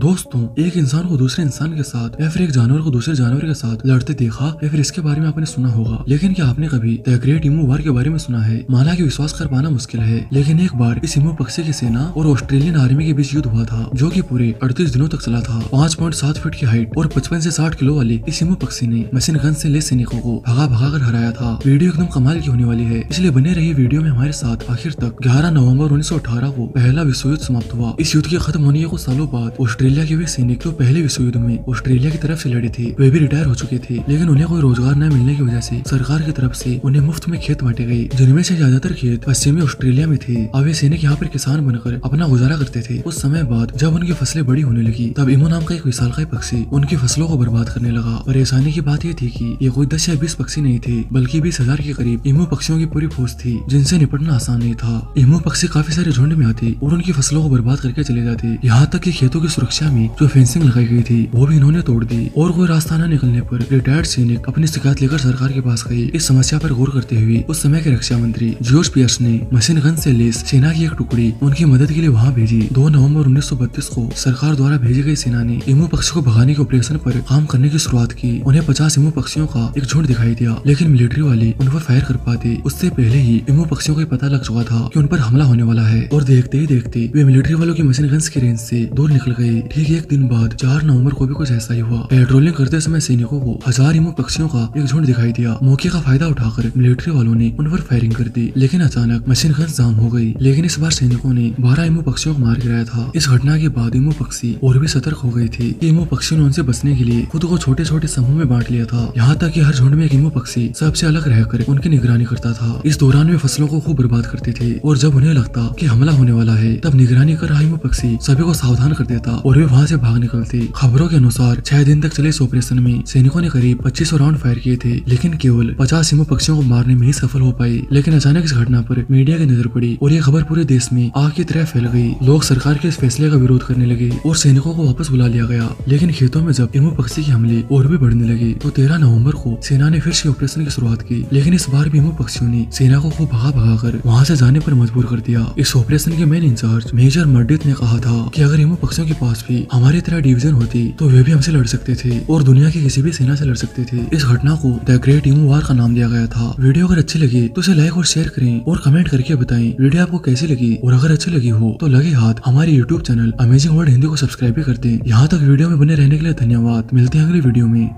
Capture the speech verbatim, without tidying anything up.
दोस्तों, एक इंसान को दूसरे इंसान के साथ या फिर एक जानवर को दूसरे जानवर के साथ लड़ते देखा या फिर इसके बारे में आपने सुना होगा, लेकिन क्या आपने कभी द ग्रेट इमू वार के बारे में सुना है? माना कि विश्वास कर पाना मुश्किल है, लेकिन एक बार इस इमू पक्षी की सेना और ऑस्ट्रेलियन आर्मी के बीच युद्ध हुआ था जो कि पूरे अड़तीस दिनों तक चला था। पाँच पॉइंट सात फीट की हाइट और पचपन से साठ किलो वाले इस इमू पक्षी ने मशीन गन से ले सैनिकों को भगा भगा कर हराया था। वीडियो एकदम कमाल की होने वाली है, इसलिए बने रहिए वीडियो में हमारे साथ आखिर तक। ग्यारह नवंबर उन्नीस सौ अठारह को पहला विश्व युद्ध समाप्त हुआ। इस युद्ध के खत्म होने को सालों बाद ऑस्ट्रेलिया के वे सैनिक तो पहले विश्व युद्ध में ऑस्ट्रेलिया की तरफ से लड़े थे, वे भी रिटायर हो चुके थे, लेकिन उन्हें कोई रोजगार न मिलने की वजह से सरकार की तरफ से उन्हें मुफ्त में खेत बांटे गए, जिनमें से ज्यादातर खेत पश्चिमी ऑस्ट्रेलिया में थे। अब वे सैनिक यहाँ पर किसान बनकर अपना गुजारा करते थे। उस समय बाद जब उनकी फसलें बड़ी होने लगी तब इमू नाम का एक विशालकाय पक्षी उनकी फसलों को बर्बाद करने लगा। परेशानी की बात यह थी कि ये कोई दस या बीस पक्षी नहीं थे बल्कि बीस हजार के करीब इमू पक्षियों की पूरी फौज थी, जिनसे निपटना आसान नहीं था। इमू पक्षी काफी सारे झुंड में आते और उनकी फसलों को बर्बाद करके चले जाते, यहाँ तक कि खेतों की सुरक्षा में जो फेंसिंग लगाई गई थी वो भी इन्होंने तोड़ दी। और कोई रास्ता न निकलने पर रिटायर्ड सैनिक अपनी शिकायत लेकर सरकार के पास गए। इस समस्या पर गौर करते हुए उस समय के रक्षा मंत्री जॉर्ज पियर्स ने मशीन गन से लेस सेना की एक टुकड़ी उनकी मदद के लिए वहाँ भेजी। दो नवंबर उन्नीस सौ बत्तीस को सरकार द्वारा भेजी गई सेना ने इमू पक्षी को भगाने के ऑपरेशन पर काम करने की शुरुआत की। उन्हें पचास इमू पक्षियों का एक झुंड दिखाई दिया, लेकिन मिलिट्री वाले उन पर फायर कर पाते उससे पहले ही इमू पक्षियों को पता लग चुका था कि उन पर हमला होने वाला है, और देखते ही देखते वे मिलिट्री वालों की मशीन गन्स की रेंज से दूर निकल गए। ठीक एक दिन बाद चार नवंबर को भी कुछ ऐसा ही हुआ। पेट्रोलिंग करते समय सैनिकों को हजार इमू पक्षियों का एक झुंड दिखाई दिया। मौके का फायदा उठाकर मिलिट्री वालों ने उन पर फायरिंग कर दी, लेकिन अचानक मशीन गन्स जाम हो गई, लेकिन इस बार सैनिकों ने बारह इमू पक्षियों को मार गिराया था। इस घटना के बाद इमू पक्षी और भी सतर्क हो गए थे। इमू पक्षियों ने उनसे बचने के लिए खुद को छोटे छोटे समूह में बांट लिया था, यहाँ तक कि हर झुंड में एक इमू पक्षी सबसे अलग रहकर उनकी निगरानी करता था। इस दौरान वे फसलों को खूब बर्बाद करते थे, और जब उन्हें लगता कि हमला होने वाला है तब निगरानी कर रहा इमू पक्षी सभी को सावधान कर देता और वे वहाँ से भाग निकलते। खबरों के अनुसार छह दिन तक चले इस ऑपरेशन में सैनिकों ने करीब पच्चीस सौ राउंड फायर किए थे, लेकिन केवल पचास इमू पक्षियों को मारने में ही सफल हो पाए। लेकिन अचानक इस घटना पर मीडिया की नजर पड़ी और ये खबर पूरे देश में आग की तरह फैल गई। लोग सरकार के इस फैसले का विरोध करने लगे और सैनिकों को वापस बुला लिया गया, लेकिन खेतों में जब इमू पक्षी के हमले और भी बढ़ने लगे तो तेरह नवम्बर को सेना ने फिर से ऑपरेशन की शुरुआत की, लेकिन इस बार भी इमू पक्षियों ने सेना को खूब भगा भगा कर वहाँ से जाने पर मजबूर कर दिया। इस ऑपरेशन के मेन इंचार्ज मेजर मेरेडिथ ने कहा था कि अगर इमू पक्षियों के पास भी हमारी तरह डिवीजन होती तो वे भी हमसे लड़ सकते थे और दुनिया की किसी भी सेना से लड़ सकते थे। इस घटना को द ग्रेट इमू वॉर का नाम दिया गया था। वीडियो अगर अच्छी लगी तो इसे लाइक और शेयर करें और कमेंट करके बताएं वीडियो आपको कैसी लगी, और अगर अच्छी लगी हो तो लगे हाथ हमारे YouTube channel amazing world Hindi को सब्सक्राइब भी कर दें। यहाँ तक वीडियो में बने रहने के लिए धन्यवाद। मिलते हैं अगली वीडियो में।